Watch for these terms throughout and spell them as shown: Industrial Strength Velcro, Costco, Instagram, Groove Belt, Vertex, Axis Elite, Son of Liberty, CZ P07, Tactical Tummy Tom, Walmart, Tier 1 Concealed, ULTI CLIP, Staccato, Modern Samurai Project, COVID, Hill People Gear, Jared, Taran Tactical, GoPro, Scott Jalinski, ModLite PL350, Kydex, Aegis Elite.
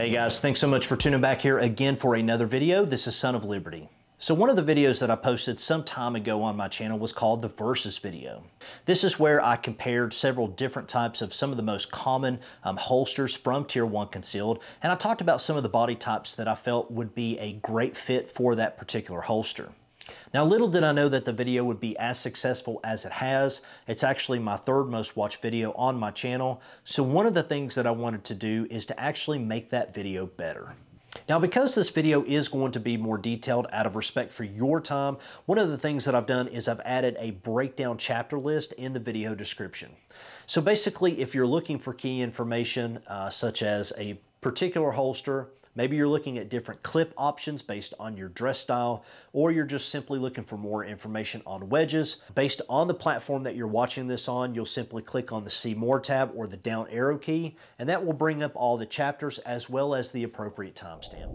Hey guys, thanks so much for tuning back here again for another video. This is Son of Liberty. So one of the videos that I posted some time ago on my channel was called the Versus video. This is where I compared several different types of some of the most common holsters from Tier 1 Concealed, and I talked about some of the body types that I felt would be a great fit for that particular holster. Now, little did I know that the video would be as successful as it has. It's actually my third most watched video on my channel. So one of the things that I wanted to do is to actually make that video better. Now, because this video is going to be more detailed out of respect for your time, one of the things that I've done is I've added a breakdown chapter list in the video description. So basically, if you're looking for key information, such as a particular holster, maybe you're looking at different clip options based on your dress style, or you're just simply looking for more information on wedges. Based on the platform that you're watching this on, you'll simply click on the See More tab or the down arrow key, and that will bring up all the chapters as well as the appropriate timestamp.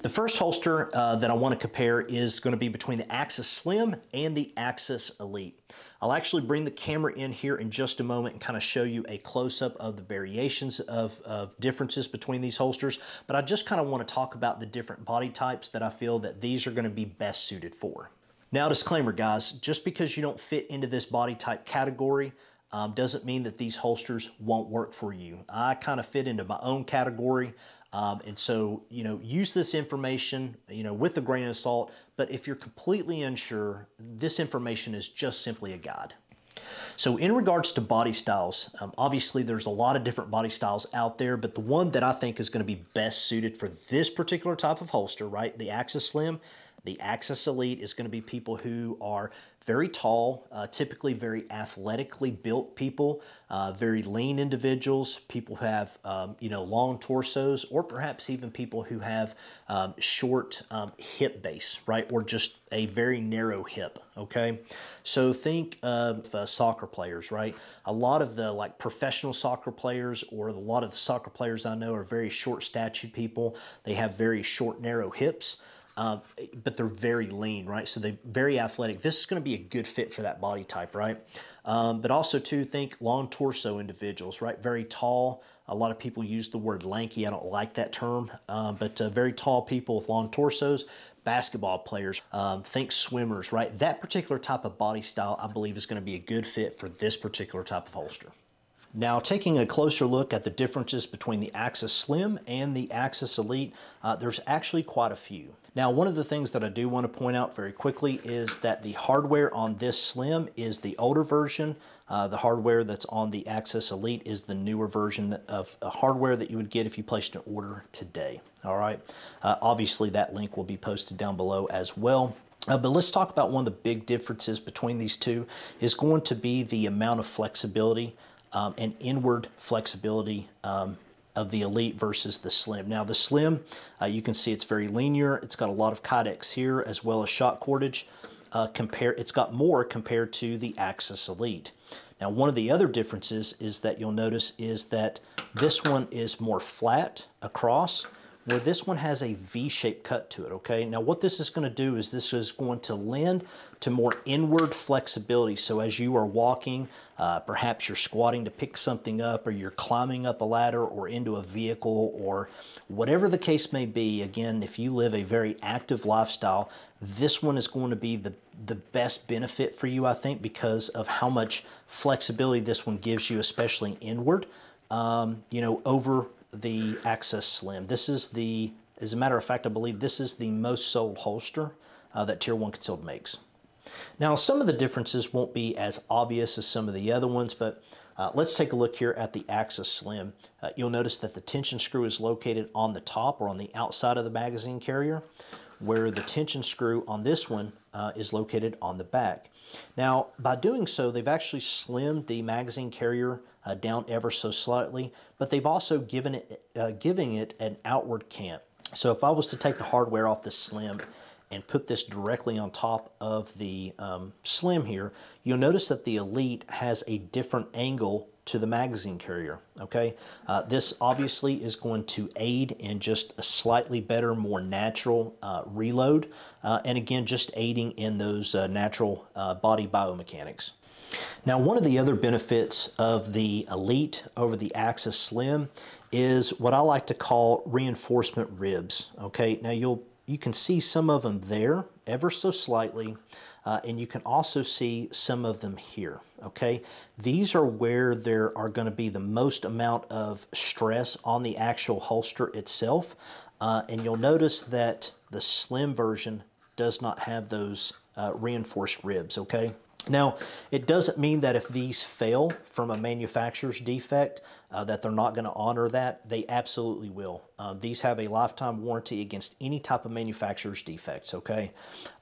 The first holster that I want to compare is going to be between the Axis Slim and the Axis Elite. I'll actually bring the camera in here in just a moment and kind of show you a close-up of the variations of differences between these holsters, but I just kind of want to talk about the different body types that I feel that these are going to be best suited for. Now, disclaimer guys, just because you don't fit into this body type category doesn't mean that these holsters won't work for you. I kind of fit into my own category. And so, you know, use this information, you know, with a grain of salt, but if you're completely unsure, this information is just simply a guide. So in regards to body styles, obviously there's a lot of different body styles out there, but the one that I think is going to be best suited for this particular type of holster, right? The Axis Slim, the Axis Elite is going to be people who are very tall, typically very athletically built people, very lean individuals, people who have, you know, long torsos, or perhaps even people who have short hip base, right? Or just a very narrow hip, okay? So think of soccer players, right? A lot of the like professional soccer players or a lot of the soccer players I know are very short statured people. They have very short, narrow hips. But they're very lean, right? So they're very athletic. This is going to be a good fit for that body type, right? But also too, think long torso individuals, right? Very tall. A lot of people use the word lanky. I don't like that term, but very tall people with long torsos, basketball players, think swimmers, right? That particular type of body style, I believe, is going to be a good fit for this particular type of holster. Now, taking a closer look at the differences between the Axis Slim and the Axis Elite, there's actually quite a few. Now, one of the things that I do want to point out very quickly is that the hardware on this Slim is the older version. The hardware that's on the Axis Elite is the newer version of hardware that you would get if you placed an order today. All right. Obviously, that link will be posted down below as well. But let's talk about one of the big differences between these two is going to be the amount of flexibility and inward flexibility of the Elite versus the Slim. Now the Slim, you can see it's very linear. It's got a lot of kydex here as well as shot cordage. It's got more compared to the Axis Elite. Now one of the other differences is that you'll notice is that this one is more flat across, where this one has a V-shaped cut to it, okay? Now what this is going to do is this is going to lend to more inward flexibility. So as you are walking, perhaps you're squatting to pick something up, or you're climbing up a ladder or into a vehicle, or whatever the case may be. Again, if you live a very active lifestyle, this one is going to be the best benefit for you, I think, because of how much flexibility this one gives you, especially inward, you know, over the Axis Slim. This is the, as a matter of fact, I believe this is the most sold holster that Tier 1 Concealed makes. Now, some of the differences won't be as obvious as some of the other ones, but let's take a look here at the Axis Slim. You'll notice that the tension screw is located on the top or on the outside of the magazine carrier, where the tension screw on this one is located on the back. Now, by doing so, they've actually slimmed the magazine carrier down ever so slightly, but they've also given it, an outward cant. So if I was to take the hardware off the Slim and put this directly on top of the Slim here, you'll notice that the Elite has a different angle to the magazine carrier, okay? This obviously is going to aid in just a slightly better, more natural reload, and again, just aiding in those natural body biomechanics. Now, one of the other benefits of the Elite over the Axis Slim is what I like to call reinforcement ribs. Okay, now you can see some of them there ever so slightly, and you can also see some of them here, okay? These are where there are gonna be the most amount of stress on the actual holster itself, and you'll notice that the slim version does not have those reinforced ribs, okay? Now, it doesn't mean that if these fail from a manufacturer's defect that they're not going to honor that. They absolutely will. These have a lifetime warranty against any type of manufacturer's defects, okay?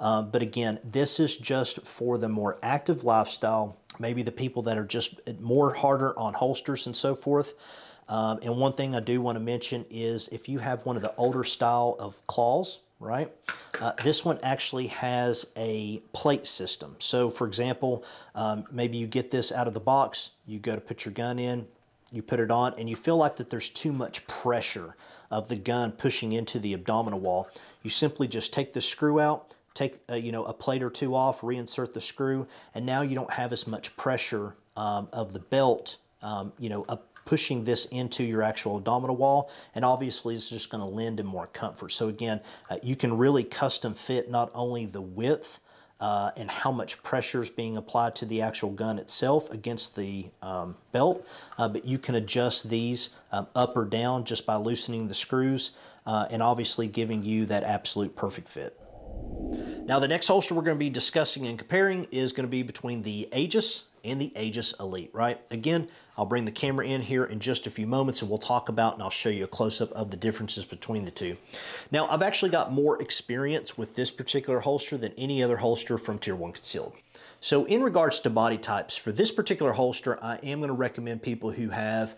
But again, this is just for the more active lifestyle, maybe the people that are just more harder on holsters and so forth. And one thing I do want to mention is if you have one of the older style of claws, right? This one actually has a plate system. So for example, maybe you get this out of the box, you go to put your gun in, you put it on, and you feel like that there's too much pressure of the gun pushing into the abdominal wall. You simply just take the screw out, take a plate or two off, reinsert the screw, and now you don't have as much pressure of the belt pushing this into your actual abdominal wall, and obviously it's just going to lend in more comfort. So again, you can really custom fit not only the width and how much pressure is being applied to the actual gun itself against the belt, but you can adjust these up or down just by loosening the screws and obviously giving you that absolute perfect fit. Now the next holster we're going to be discussing and comparing is going to be between the Aegis and the Aegis Elite, right? Again, I'll bring the camera in here in just a few moments and we'll talk about, and I'll show you a close-up of the differences between the two. Now, I've actually got more experience with this particular holster than any other holster from Tier 1 Concealed. So in regards to body types, for this particular holster, I am going to recommend people who have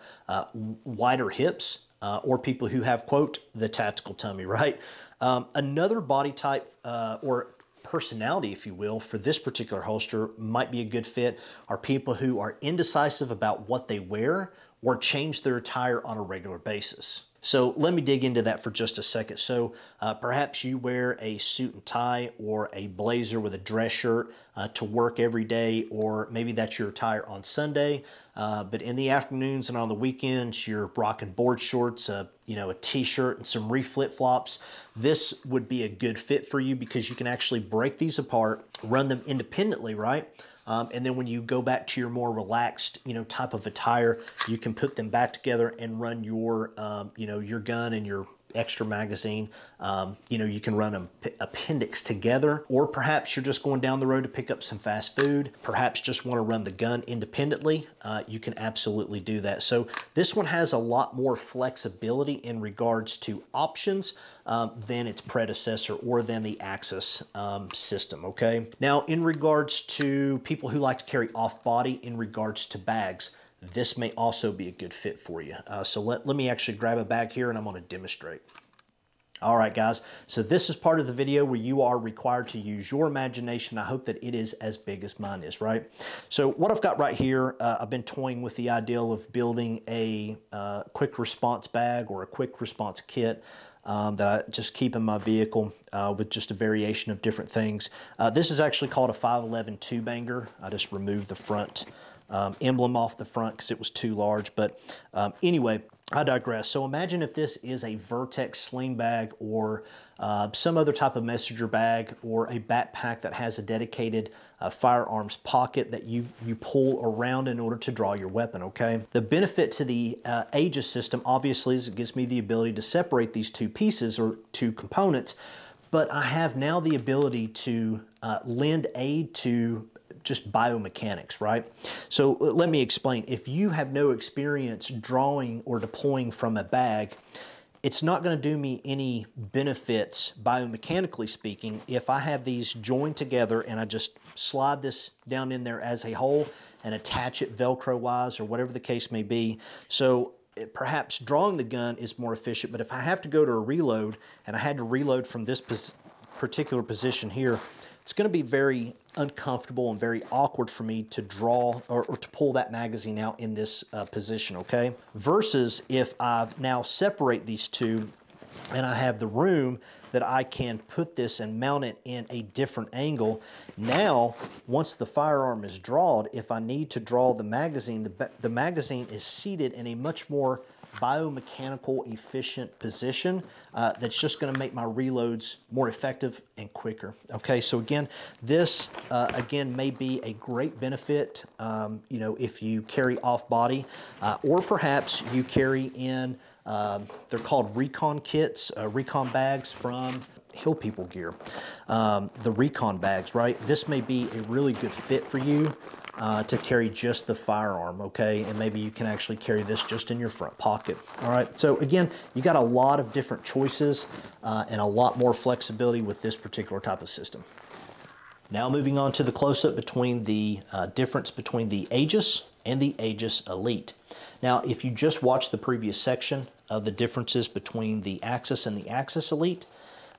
wider hips or people who have, quote, the tactical tummy, right? Another body type or personality, if you will, for this particular holster might be a good fit are people who are indecisive about what they wear or change their attire on a regular basis. So let me dig into that for just a second. So perhaps you wear a suit and tie or a blazer with a dress shirt to work every day, or maybe that's your attire on Sunday, but in the afternoons and on the weekends, you're rocking board shorts, a t-shirt and some flip-flops. This would be a good fit for you because you can actually break these apart, run them independently, right? And then when you go back to your more relaxed, type of attire, you can put them back together and run your, your gun and your extra magazine. You can run an appendix together, or perhaps you're just going down the road to pick up some fast food. Perhaps just want to run the gun independently. You can absolutely do that. So this one has a lot more flexibility in regards to options than its predecessor or than the Axis system, okay? Now, in regards to people who like to carry off-body in regards to bags, this may also be a good fit for you. So let me actually grab a bag here and I'm gonna demonstrate. All right, guys, so this is part of the video where you are required to use your imagination. I hope that it is as big as mine is, right? So what I've got right here, I've been toying with the idea of building a quick response bag or a quick response kit that I just keep in my vehicle with just a variation of different things. This is actually called a 511 two-banger. I just removed the front emblem off the front because it was too large, but anyway, I digress. So imagine if this is a Vertex sling bag or some other type of messenger bag or a backpack that has a dedicated firearms pocket that you pull around in order to draw your weapon, okay? The benefit to the Aegis system obviously is it gives me the ability to separate these two pieces or two components, but I have now the ability to lend aid to just biomechanics, right? So let me explain. If you have no experience drawing or deploying from a bag, it's not going to do me any benefits biomechanically speaking if I have these joined together and I just slide this down in there as a hole and attach it Velcro-wise or whatever the case may be. So perhaps drawing the gun is more efficient, but if I have to go to a reload and I had to reload from this particular position here, it's going to be very uncomfortable and very awkward for me to draw or to pull that magazine out in this position, okay? Versus if I now separate these two and I have the room that I can put this and mount it in a different angle. Now, once the firearm is drawn, if I need to draw the magazine, the magazine is seated in a much more biomechanical efficient position that's just going to make my reloads more effective and quicker. Okay, so again, this again may be a great benefit, you know, if you carry off body, or perhaps you carry in, they're called recon kits, recon bags from Hill People Gear, the recon bags, right? This may be a really good fit for you to carry just the firearm, okay? And maybe you can actually carry this just in your front pocket, all right? So again, you got a lot of different choices and a lot more flexibility with this particular type of system. Now moving on to the close-up between the difference between the Aegis and the Aegis Elite. Now, if you just watched the previous section of the differences between the Axis and the Axis Elite,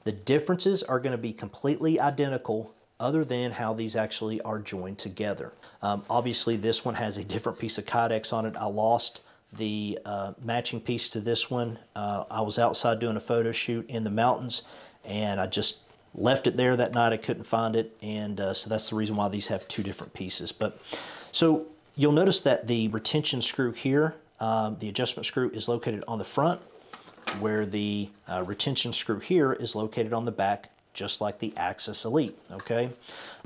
the differences are going to be completely identical other than how these actually are joined together. Obviously, this one has a different piece of Kydex on it. I lost the matching piece to this one. I was outside doing a photo shoot in the mountains, and I just left it there that night. I couldn't find it, and so that's the reason why these have two different pieces. But so you'll notice that the retention screw here, the adjustment screw, is located on the front, where the retention screw here is located on the back, just like the Axis Elite, okay?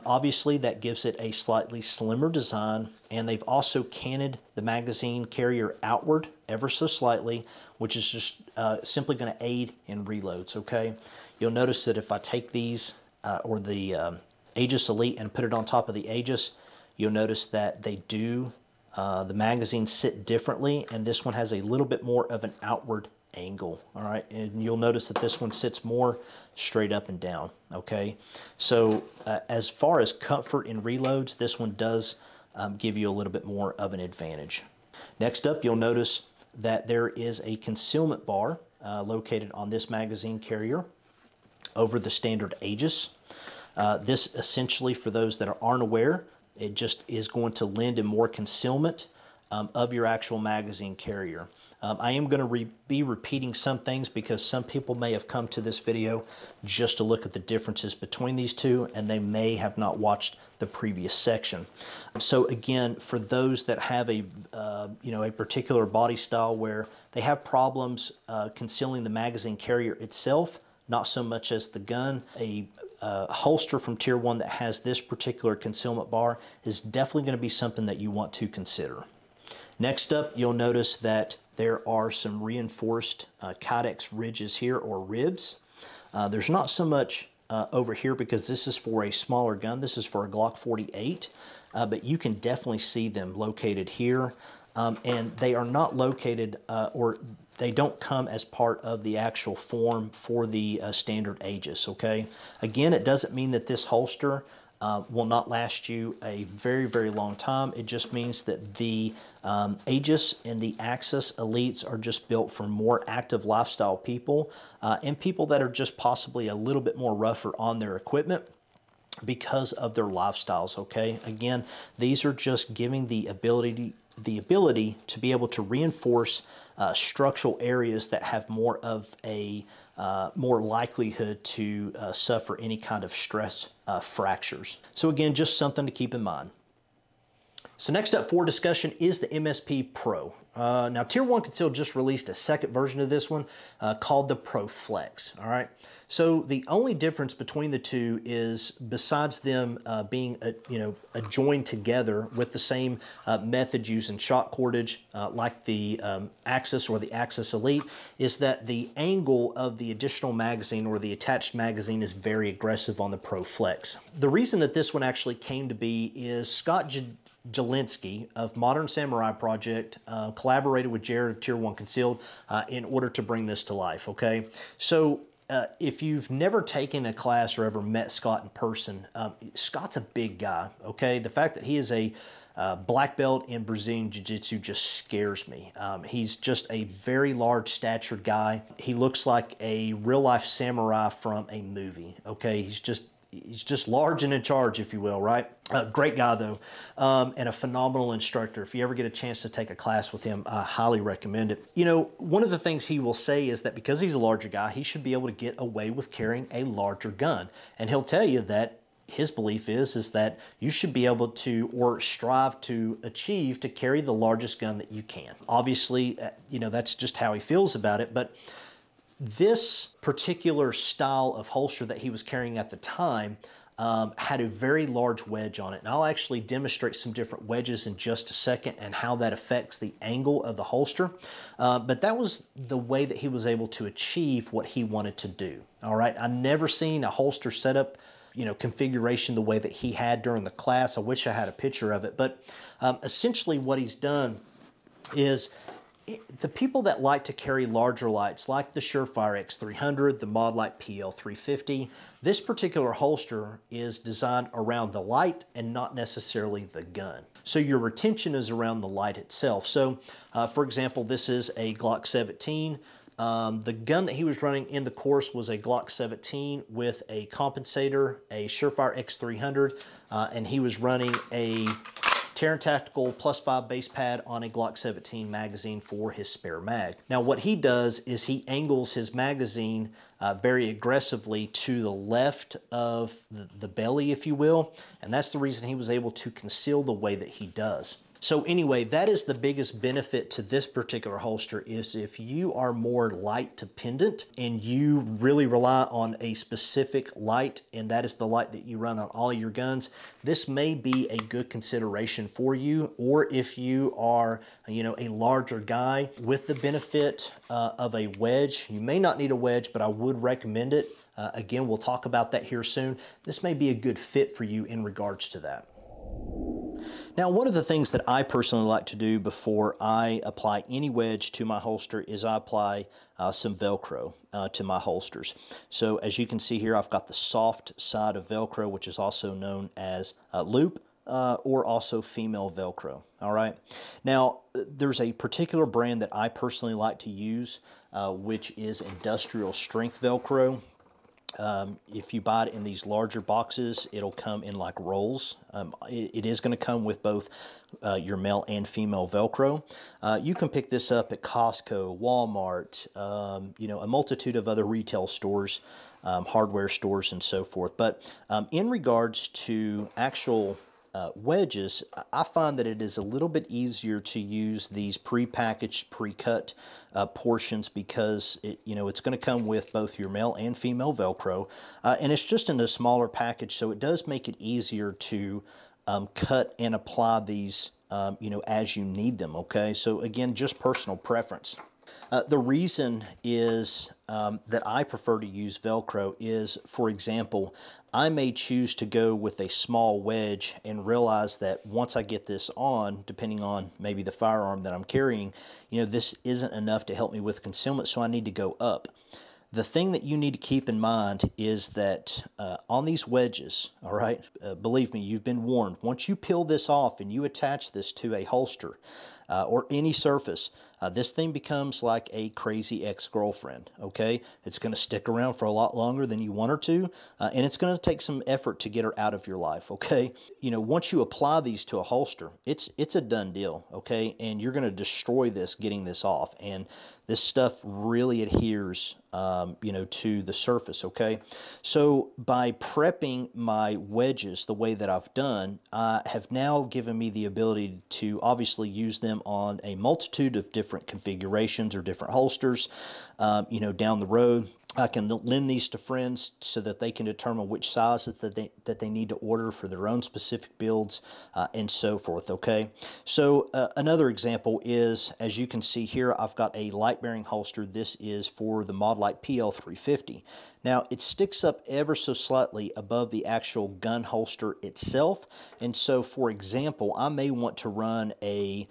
Obviously, that gives it a slightly slimmer design, and they've also canted the magazine carrier outward ever so slightly, which is just simply gonna aid in reloads, okay? You'll notice that if I take these, or the Aegis Elite, and put it on top of the Aegis, you'll notice that they do, the magazines sit differently, and this one has a little bit more of an outward angle, all right? And you'll notice that this one sits more straight up and down, okay? So as far as comfort in reloads, this one does give you a little bit more of an advantage. Next up, you'll notice that there is a concealment bar located on this magazine carrier over the standard Aegis. This essentially, for those that aren't aware, it just is going to lend in more concealment of your actual magazine carrier. I am going to be repeating some things because some people may have come to this video just to look at the differences between these two, and they may have not watched the previous section. So again, for those that have a you know, a particular body style where they have problems concealing the magazine carrier itself, not so much as the gun, a holster from Tier 1 that has this particular concealment bar is definitely going to be something that you want to consider. Next up, you'll notice that there are some reinforced Kydex ridges here, or ribs. There's not so much over here because this is for a smaller gun. This is for a Glock 48, but you can definitely see them located here. And they are not located, or they don't come as part of the actual form for the standard Aegis, okay? Again, it doesn't mean that this holster will not last you a very, very long time. It just means that the Aegis and the Axis Elites are just built for more active lifestyle people and people that are just possibly a little bit more rougher on their equipment because of their lifestyles, okay? Again, these are just giving the ability to be able to reinforce structural areas that have more of a more likelihood to suffer any kind of stress fractures. So again, just something to keep in mind. So next up for discussion is the MSP Pro. Now Tier 1 Concealed just released a second version of this one called the Pro Flex, all right? So the only difference between the two is, besides them being you know, joined together with the same method using shot cordage like the Axis or the Axis Elite, is that the angle of the additional magazine or the attached magazine is very aggressive on the Pro Flex. The reason that this one actually came to be is Scott Jalinski of Modern Samurai Project collaborated with Jared of Tier 1 Concealed in order to bring this to life, okay? So if you've never taken a class or ever met Scott in person, Scott's a big guy, okay? The fact that he is a black belt in Brazilian Jiu-Jitsu just scares me. He's just a very large statured guy. He looks like a real-life samurai from a movie, okay? He's just large and in charge, if you will, right? Great guy, though, and a phenomenal instructor. If you ever get a chance to take a class with him, I highly recommend it. You know, one of the things he will say is that because he's a larger guy, he should be able to get away with carrying a larger gun. And he'll tell you that his belief is that you should be able to, or strive to achieve, to carry the largest gun that you can. Obviously, you know, that's just how he feels about it, but this particular style of holster that he was carrying at the time had a very large wedge on it. And I'll actually demonstrate some different wedges in just a second and how that affects the angle of the holster. But that was the way that he was able to achieve what he wanted to do. All right, I've never seen a holster setup, you know, configuration the way that he had during the class. I wish I had a picture of it, but essentially what he's done is, the people that like to carry larger lights, like the Surefire X300, the ModLite PL350, this particular holster is designed around the light and not necessarily the gun. So your retention is around the light itself. So for example, this is a Glock 17. The gun that he was running in the course was a Glock 17 with a compensator, a Surefire X300, and he was running a Taran Tactical +5 base pad on a Glock 17 magazine for his spare mag. Now what he does is he angles his magazine very aggressively to the left of the belly, if you will, and that's the reason he was able to conceal the way that he does. So anyway, that is the biggest benefit to this particular holster, is if you are more light dependent and you really rely on a specific light, and that is the light that you run on all your guns, this may be a good consideration for you. Or if you are, you know, a larger guy with the benefit of a wedge, you may not need a wedge, but I would recommend it. Again, we'll talk about that here soon. This may be a good fit for you in regards to that. Now, one of the things that I personally like to do before I apply any wedge to my holster is I apply some Velcro to my holsters. So as you can see here, I've got the soft side of Velcro, which is also known as loop or also female Velcro. All right. Now, there's a particular brand that I personally like to use, which is Industrial Strength Velcro. If you buy it in these larger boxes, it'll come in like rolls. It is going to come with both your male and female Velcro. You can pick this up at Costco, Walmart, you know, a multitude of other retail stores, hardware stores, and so forth. But in regards to actual wedges, I find that it is a little bit easier to use these pre-packaged, pre-cut portions, because it, you know, it's going to come with both your male and female Velcro, and it's just in a smaller package, so it does make it easier to cut and apply these, you know, as you need them. Okay, so again, just personal preference. The reason is that I prefer to use Velcro is, for example, I may choose to go with a small wedge and realize that once I get this on, depending on maybe the firearm that I'm carrying, you know, this isn't enough to help me with concealment, so I need to go up. The thing that you need to keep in mind is that on these wedges, all right, believe me, you've been warned. Once you peel this off and you attach this to a holster or any surface, this thing becomes like a crazy ex-girlfriend, okay? It's going to stick around for a lot longer than you want her to, and it's going to take some effort to get her out of your life, okay? You know, once you apply these to a holster, it's a done deal, okay? And you're going to destroy this getting this off, and this stuff really adheres, you know, to the surface, okay? So by prepping my wedges the way that I've done, I have now given me the ability to obviously use them on a multitude of different configurations or different holsters, you know, down the road. I can lend these to friends so that they can determine which sizes that they need to order for their own specific builds and so forth, okay? So another example is, as you can see here, I've got a light-bearing holster. This is for the ModLite PL350. Now, it sticks up ever so slightly above the actual gun holster itself, and so, for example, I may want to run a...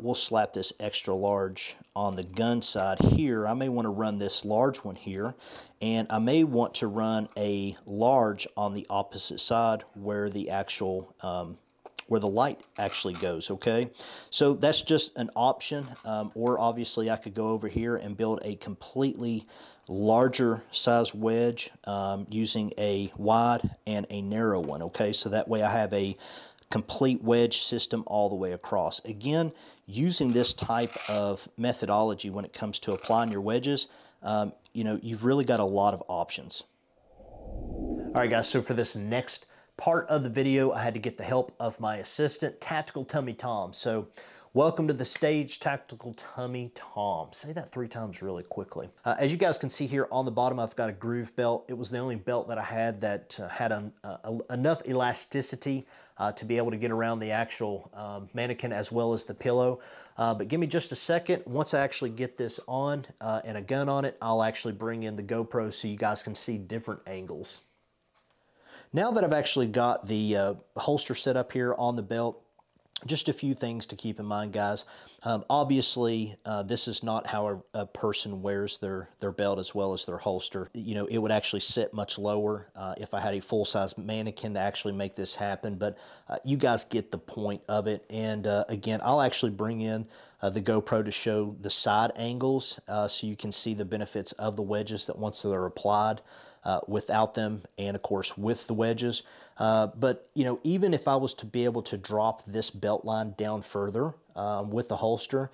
we'll slap this extra large on the gun side here. I may want to run this large one here, and I may want to run a large on the opposite side where the actual where the light actually goes, okay? So that's just an option, or obviously I could go over here and build a completely larger size wedge using a wide and a narrow one, okay? So that way I have a complete wedge system all the way across. Again, using this type of methodology when it comes to applying your wedges, you know, you've really got a lot of options. All right, guys, so for this next part of the video, I had to get the help of my assistant, Tactical Tummy Tom. So welcome to the stage, Tactical Tummy Tom. Say that 3 times really quickly. As you guys can see here on the bottom, I've got a Groove Belt. It was the only belt that I had that had enough elasticity to be able to get around the actual mannequin as well as the pillow. But give me just a second. Once I actually get this on and a gun on it, I'll actually bring in the GoPro so you guys can see different angles. Now that I've actually got the holster set up here on the belt, just a few things to keep in mind, guys. Obviously, this is not how a person wears their belt as well as their holster. You know, it would actually sit much lower if I had a full-size mannequin to actually make this happen, but you guys get the point of it. And again, I'll actually bring in the GoPro to show the side angles so you can see the benefits of the wedges that once they're applied, without them, and of course with the wedges. But you know, even if I was to be able to drop this belt line down further with the holster,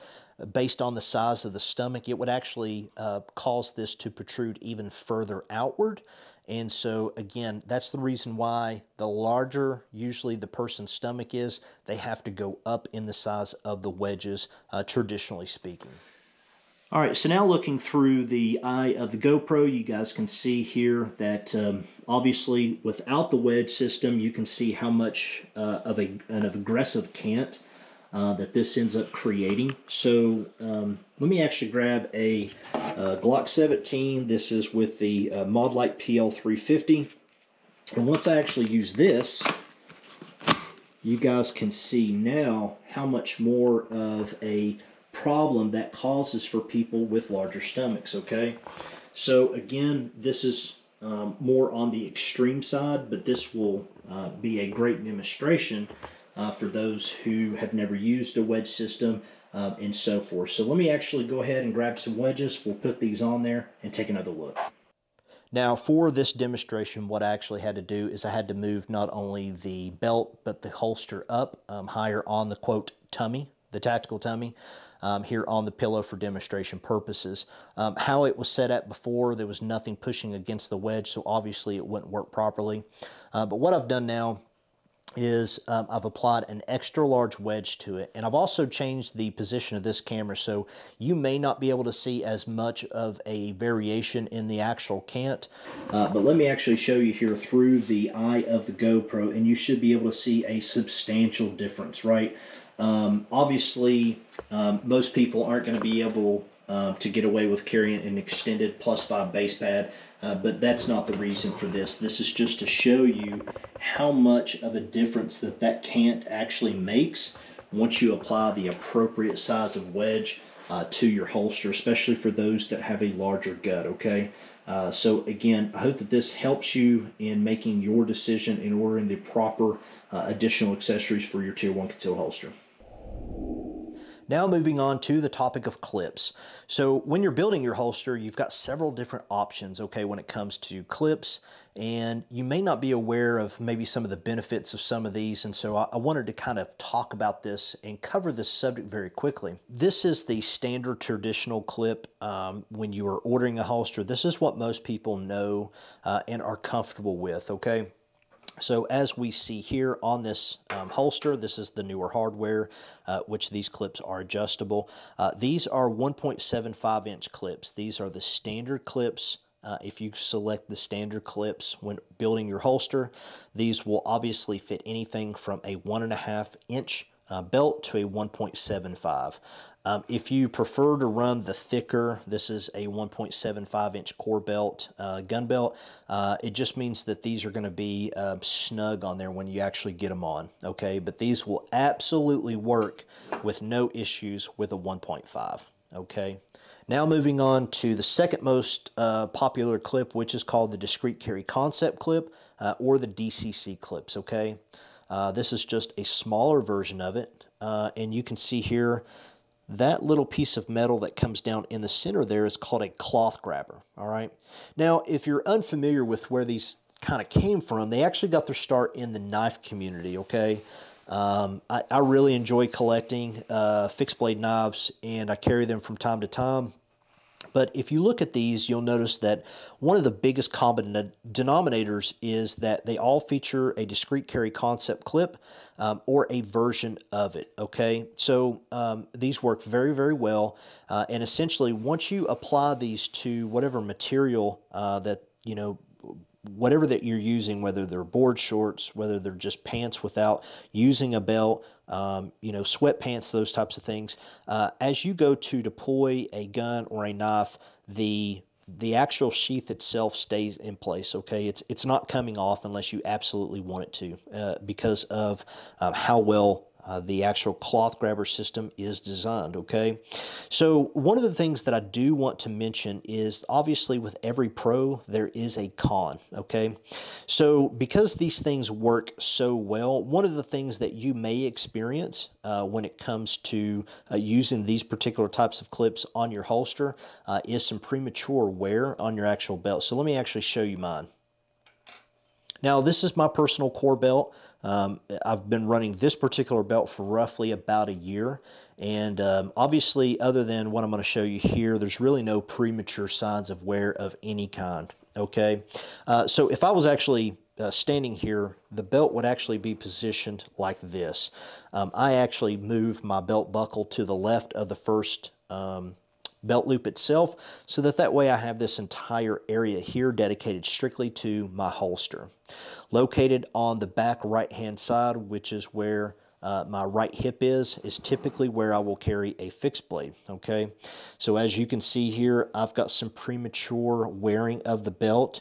based on the size of the stomach, it would actually cause this to protrude even further outward. And so again, that's the reason why the larger usually the person's stomach is, they have to go up in the size of the wedges, traditionally speaking. All right, so now looking through the eye of the GoPro, you guys can see here that obviously without the wedge system, you can see how much of an aggressive cant that this ends up creating. So let me actually grab a Glock 17. This is with the ModLite PL350. And once I actually use this, you guys can see now how much more of a problem that causes for people with larger stomachs. Okay, so again, this is more on the extreme side, but this will be a great demonstration for those who have never used a wedge system and so forth. So let me actually go ahead and grab some wedges. We'll put these on there and take another look. Now for this demonstration, what I actually had to do is I had to move not only the belt but the holster up higher on the quote tummy, the tactical tummy, here on the pillow for demonstration purposes. How it was set up before, there was nothing pushing against the wedge, so obviously it wouldn't work properly. But what I've done now is I've applied an extra large wedge to it, and I've also changed the position of this camera, so you may not be able to see as much of a variation in the actual cant. But let me actually show you here through the eye of the GoPro, and you should be able to see a substantial difference, right? Obviously, most people aren't going to be able to get away with carrying an extended +5 base pad, but that's not the reason for this. This is just to show you how much of a difference that cant actually makes once you apply the appropriate size of wedge to your holster, especially for those that have a larger gut, okay? So again, I hope that this helps you in making your decision in ordering the proper additional accessories for your Tier 1 Concealed holster. Now moving on to the topic of clips. So when you're building your holster, you've got several different options, okay, when it comes to clips, and you may not be aware of maybe some of the benefits of some of these, and so I wanted to kind of talk about this and cover this subject very quickly. This is the standard traditional clip when you are ordering a holster. This is what most people know and are comfortable with, okay? So as we see here on this holster, this is the newer hardware, which these clips are adjustable. These are 1.75 inch clips. These are the standard clips. If you select the standard clips when building your holster, these will obviously fit anything from a 1.5 inch belt to a 1.75. If you prefer to run the thicker, this is a 1.75 inch core belt, gun belt. It just means that these are going to be snug on there when you actually get them on, okay? But these will absolutely work with no issues with a 1.5, okay? Now moving on to the second most popular clip, which is called the Discreet Carry Concept clip or the DCC clips, okay? This is just a smaller version of it, and you can see here that little piece of metal that comes down in the center there is called a cloth grabber, all right? Now, if you're unfamiliar with where these kind of came from, they actually got their start in the knife community, okay? I really enjoy collecting fixed blade knives, and I carry them from time to time. But if you look at these, you'll notice that one of the biggest common denominators is that they all feature a discrete carry concept clip or a version of it, okay? So these work very, very well. And essentially, once you apply these to whatever material that, you know, whatever that you're using, whether they're board shorts, whether they're just pants without using a belt, you know, sweatpants, those types of things. As you go to deploy a gun or a knife, the actual sheath itself stays in place, okay? It's not coming off unless you absolutely want it to because of how well the actual cloth grabber system is designed, okay? So one of the things that I do want to mention is obviously with every pro, there is a con, okay? So because these things work so well, one of the things that you may experience when it comes to using these particular types of clips on your holster is some premature wear on your actual belt. So let me actually show you mine. Now, this is my personal Core belt. I've been running this particular belt for roughly about a year. And obviously, other than what I'm going to show you here, there's really no premature signs of wear of any kind, okay? So if I was actually standing here, the belt would actually be positioned like this. I actually moved my belt buckle to the left of the first belt loop itself, so that way I have this entire area here dedicated strictly to my holster. Located on the back right-hand side, which is where my right hip is typically where I will carry a fixed blade, okay? So as you can see here, I've got some premature wearing of the belt.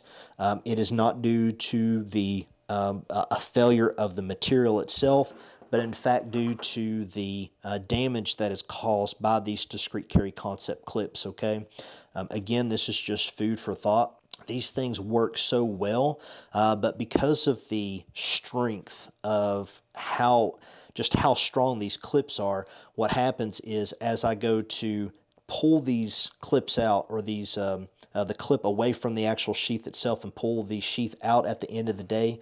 It is not due to the a failure of the material itself, but in fact due to the damage that is caused by these discrete carry concept clips, okay? Again, this is just food for thought. These things work so well, but because of the strength of just how strong these clips are, what happens is as I go to pull these clips out or these the clip away from the actual sheath itself and pull the sheath out at the end of the day,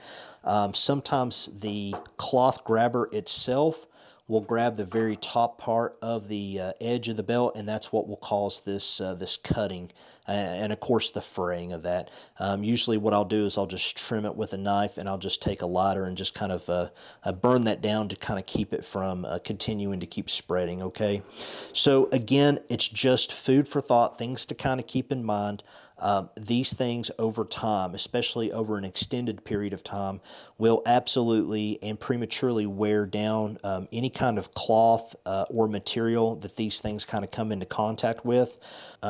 sometimes the cloth grabber itself will grab the very top part of the edge of the belt, and that's what will cause this this cutting and of course the fraying of that. Usually what I'll do is I'll just trim it with a knife, and I'll just take a lighter and just kind of burn that down to kind of keep it from continuing to keep spreading, okay? So again, it's just food for thought, things to kind of keep in mind. These things over time, especially over an extended period of time, will absolutely and prematurely wear down any kind of cloth or material that these things kind of come into contact with.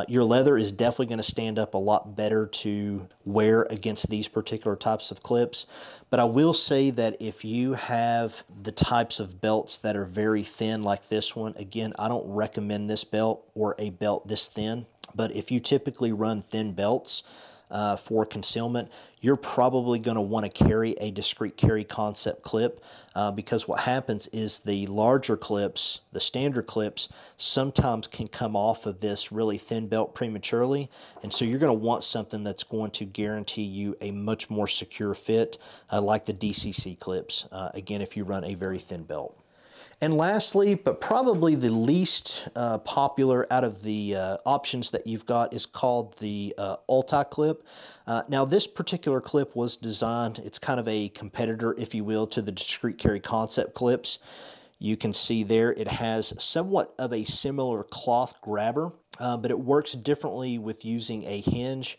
Your leather is definitely going to stand up a lot better to wear against these particular types of clips. But I will say that if you have the types of belts that are very thin like this one, again, I don't recommend this belt or a belt this thin. But if you typically run thin belts for concealment, you're probably going to want to carry a discrete carry concept clip because what happens is the larger clips, the standard clips, sometimes can come off of this really thin belt prematurely. And so you're going to want something that's going to guarantee you a much more secure fit like the DCC clips, again, if you run a very thin belt. And lastly, but probably the least popular out of the options that you've got is called the ULTI CLIP. Now, this particular clip was designed, it's kind of a competitor, if you will, to the discrete carry concept clips. You can see there it has somewhat of a similar cloth grabber, but it works differently with using a hinge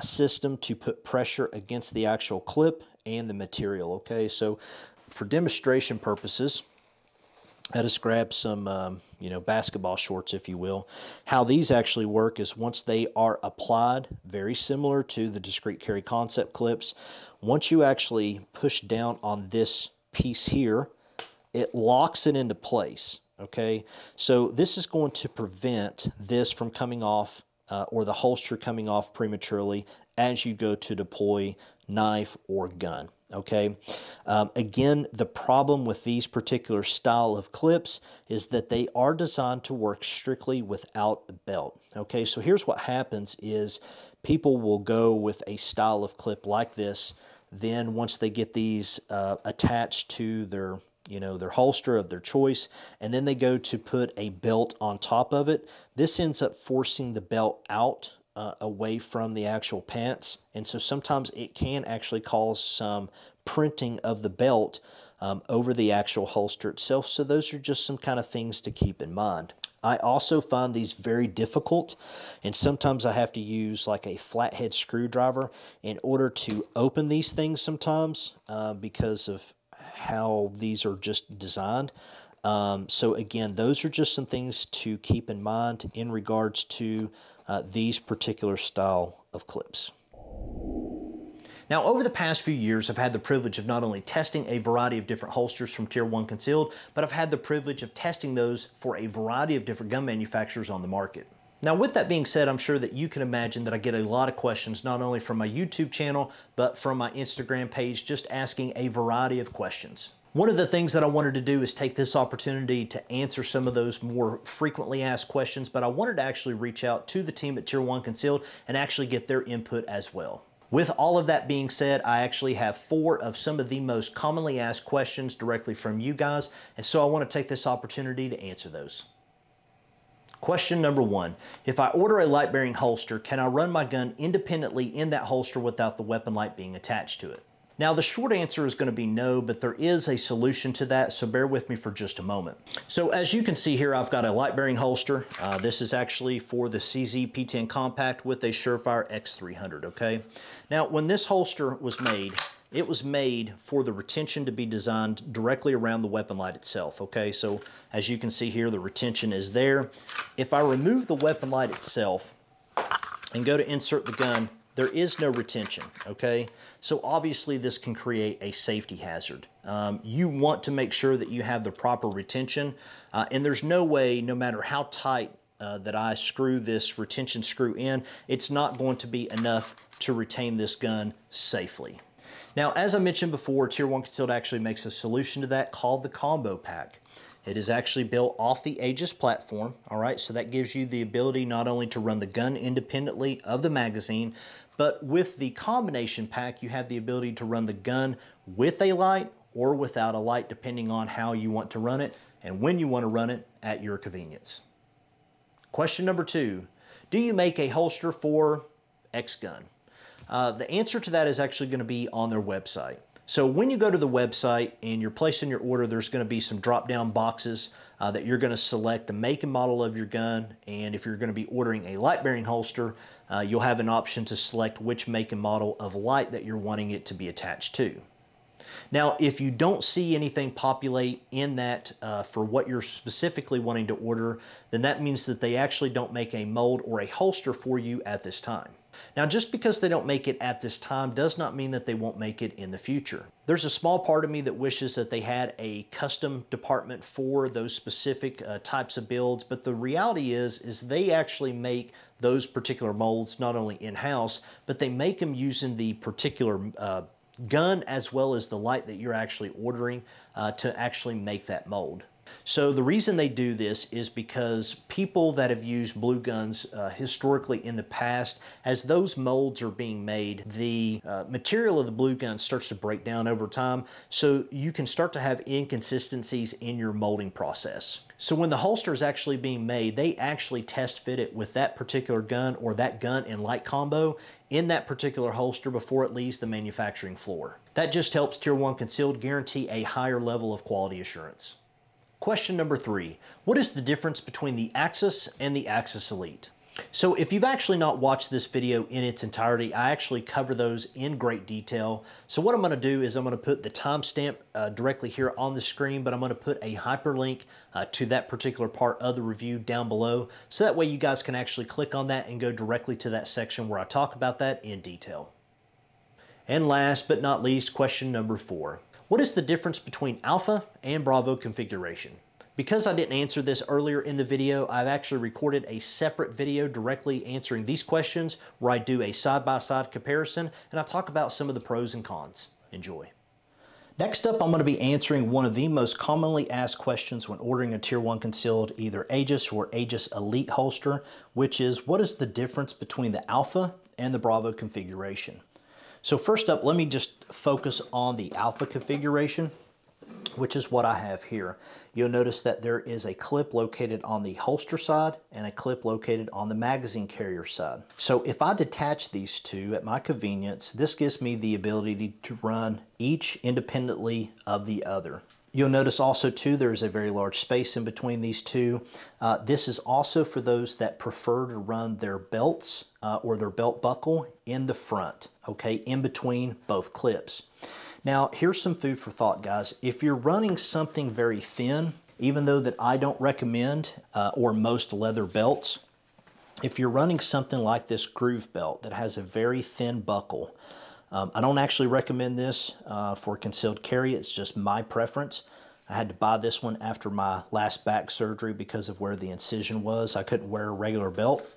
system to put pressure against the actual clip and the material, okay? So for demonstration purposes, I just grabbed some, you know, basketball shorts, if you will. How these actually work is once they are applied, very similar to the discrete carry concept clips, once you actually push down on this piece here, it locks it into place, okay? So this is going to prevent this from coming off or the holster coming off prematurely as you go to deploy knife or gun. Okay, again, the problem with these particular style of clips is that they are designed to work strictly without the belt. Okay, so here's what happens is people will go with a style of clip like this. Then once they get these attached to their you know, their holster of their choice, and then they go to put a belt on top of it. This ends up forcing the belt out away from the actual pants, and so sometimes it can actually cause some printing of the belt over the actual holster itself. So those are just some kind of things to keep in mind. I also find these very difficult, and sometimes I have to use like a flathead screwdriver in order to open these things sometimes because of how these are just designed. So again, those are just some things to keep in mind in regards to these particular style of clips. Now, over the past few years, I've had the privilege of not only testing a variety of different holsters from Tier 1 Concealed, but I've had the privilege of testing those for a variety of different gun manufacturers on the market. Now, with that being said, I'm sure that you can imagine that I get a lot of questions, not only from my YouTube channel, but from my Instagram page, just asking a variety of questions. One of the things that I wanted to do is take this opportunity to answer some of those more frequently asked questions, but I wanted to actually reach out to the team at Tier 1 Concealed and actually get their input as well. With all of that being said, I actually have 4 of some of the most commonly asked questions directly from you guys, and so I want to take this opportunity to answer those. Question number 1, if I order a light-bearing holster, can I run my gun independently in that holster without the weapon light being attached to it? Now, the short answer is going to be no, but there is a solution to that, so bear with me for just a moment. So as you can see here, I've got a light-bearing holster. This is actually for the CZ P10 Compact with a Surefire X300, okay? Now, when this holster was made, it was made for the retention to be designed directly around the weapon light itself, okay? So as you can see here, the retention is there. If I remove the weapon light itself and go to insert the gun, there is no retention, okay? So obviously this can create a safety hazard. You want to make sure that you have the proper retention, and there's no way, no matter how tight that I screw this retention screw in, it's not going to be enough to retain this gun safely. Now, as I mentioned before, Tier 1 Concealed actually makes a solution to that called the Combo Pack. It is actually built off the Aegis platform, all right? So that gives you the ability not only to run the gun independently of the magazine, but with the combination pack, you have the ability to run the gun with a light or without a light, depending on how you want to run it and when you want to run it at your convenience. Question number 2, do you make a holster for X gun? The answer to that is actually going to be on their website. So when you go to the website and you're placing your order, there's going to be some drop-down boxes that you're going to select the make and model of your gun. And if you're going to be ordering a light-bearing holster, you'll have an option to select which make and model of light that you're wanting it to be attached to. Now, if you don't see anything populate in that for what you're specifically wanting to order, then that means that they actually don't make a mold or a holster for you at this time. Now, just because they don't make it at this time does not mean that they won't make it in the future. There's a small part of me that wishes that they had a custom department for those specific types of builds, but the reality is they actually make those particular molds not only in-house, but they make them using the particular gun as well as the light that you're actually ordering to actually make that mold. So the reason they do this is because people that have used blue guns historically in the past, as those molds are being made, the material of the blue gun starts to break down over time, so you can start to have inconsistencies in your molding process. So when the holster is actually being made, they actually test fit it with that particular gun or that gun and light combo in that particular holster before it leaves the manufacturing floor. That just helps Tier 1 Concealed guarantee a higher level of quality assurance. Question number 3, what is the difference between the Axis and the Axis Elite? So if you've actually not watched this video in its entirety, I actually cover those in great detail. So what I'm going to do is I'm going to put the timestamp directly here on the screen, but I'm going to put a hyperlink to that particular part of the review down below. So that way you guys can actually click on that and go directly to that section where I talk about that in detail. And last but not least, question number 4. What is the difference between Alpha and Bravo configuration? Because I didn't answer this earlier in the video, I've actually recorded a separate video directly answering these questions where I do a side-by-side comparison and I talk about some of the pros and cons. Enjoy. Next up, I'm going to be answering one of the most commonly asked questions when ordering a Tier 1 Concealed either Aegis or Aegis Elite holster, which is what is the difference between the Alpha and the Bravo configuration? So first up, let me just focus on the Alpha configuration. which is what I have here. You'll notice that there is a clip located on the holster side and a clip located on the magazine carrier side. So if I detach these two at my convenience, this gives me the ability to run each independently of the other. You'll notice also too, there is a very large space in between these two. This is also for those that prefer to run their belts or their belt buckle in the front, okay, in between both clips. Now, here's some food for thought, guys. If you're running something very thin, even though that I don't recommend or most leather belts, if you're running something like this Groove Belt that has a very thin buckle, I don't actually recommend this for concealed carry. It's just my preference. I had to buy this one after my last back surgery because of where the incision was. I couldn't wear a regular belt.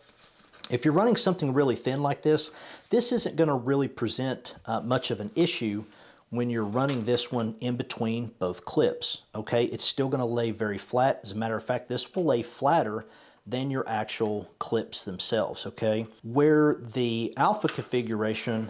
If you're running something really thin like this, this isn't going to really present much of an issue when you're running this one in between both clips, okay? It's still gonna lay very flat. As a matter of fact, this will lay flatter than your actual clips themselves, okay? Where the Alpha configuration,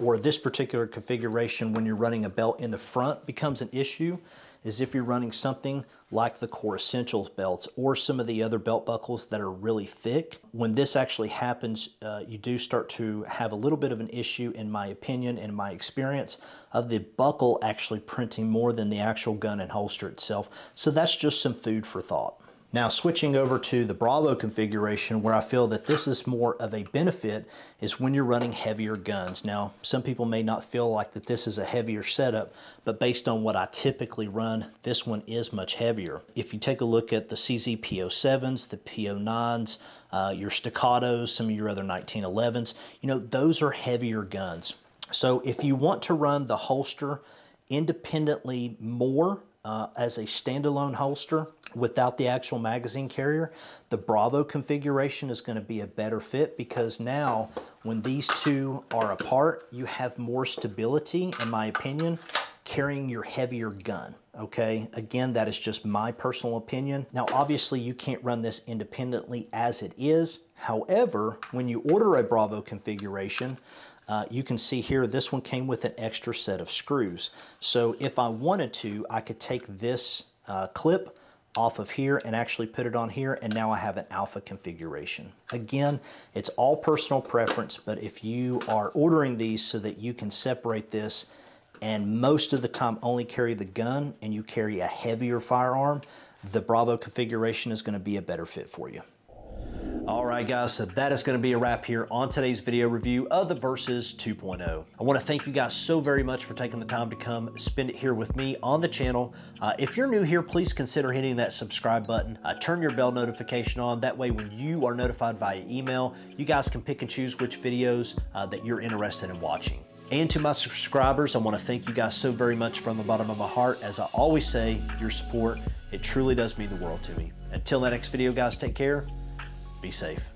or this particular configuration when you're running a belt in the front becomes an issue, is if you're running something like the Core Essentials belts or some of the other belt buckles that are really thick. When this actually happens, you do start to have a little bit of an issue, in my opinion and my experience, of the buckle actually printing more than the actual gun and holster itself. So that's just some food for thought. Now, switching over to the BRAVO configuration, where I feel that this is more of a benefit, is when you're running heavier guns. Now, some people may not feel like that this is a heavier setup, but based on what I typically run, this one is much heavier. If you take a look at the CZ P07s, the P09s, your Staccatos, some of your other 1911s, you know, those are heavier guns. So if you want to run the holster independently more as a standalone holster, without the actual magazine carrier, the BRAVO configuration is going to be a better fit, because now when these two are apart, you have more stability, in my opinion, carrying your heavier gun, okay? Again, that is just my personal opinion. Now, obviously, you can't run this independently as it is. However, when you order a BRAVO configuration, you can see here, this one came with an extra set of screws. So if I wanted to, I could take this clip off of here and actually put it on here, and now I have an Alpha configuration. Again, it's all personal preference, but if you are ordering these so that you can separate this and most of the time only carry the gun and you carry a heavier firearm, the BRAVO configuration is going to be a better fit for you. All right, guys, so that is going to be a wrap here on today's video review of the Versus 2.0. I want to thank you guys so very much for taking the time to come spend it here with me on the channel. If you're new here, please consider hitting that subscribe button. Turn your bell notification on. That way, when you are notified via email, you guys can pick and choose which videos that you're interested in watching. And to my subscribers, I want to thank you guys so very much from the bottom of my heart. As I always say, your support, it truly does mean the world to me. Until that next video, guys, take care. Be safe.